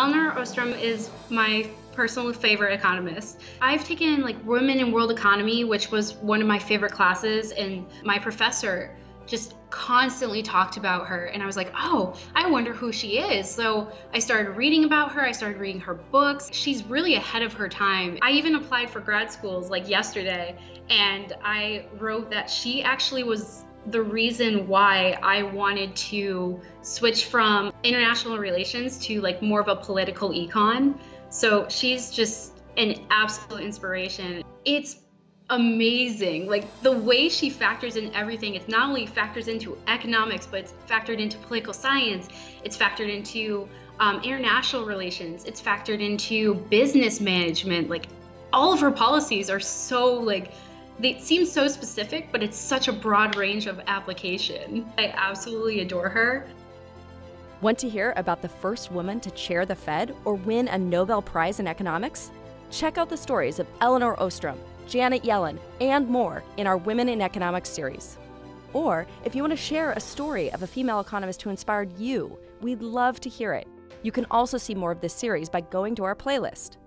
Elinor Ostrom is my personal favorite economist. I've taken Women in World Economy, which was one of my favorite classes, and my professor just constantly talked about her, and I was like, oh, I wonder who she is. So I started reading about her, I started reading her books. She's really ahead of her time. I even applied for grad schools yesterday, and I wrote that she actually was the reason why I wanted to switch from international relations to more of a political econ. So she's just an absolute inspiration. It's amazing, the way she factors in everything. It's not only factors into economics, but it's factored into political science, it's factored into international relations, it's factored into business management. All of her policies are so they seem so specific, but it's such a broad range of application. I absolutely adore her. Want to hear about the first woman to chair the Fed or win a Nobel Prize in economics? Check out the stories of Elinor Ostrom, Janet Yellen, and more in our Women in Economics series. Or if you want to share a story of a female economist who inspired you, we'd love to hear it. You can also see more of this series by going to our playlist.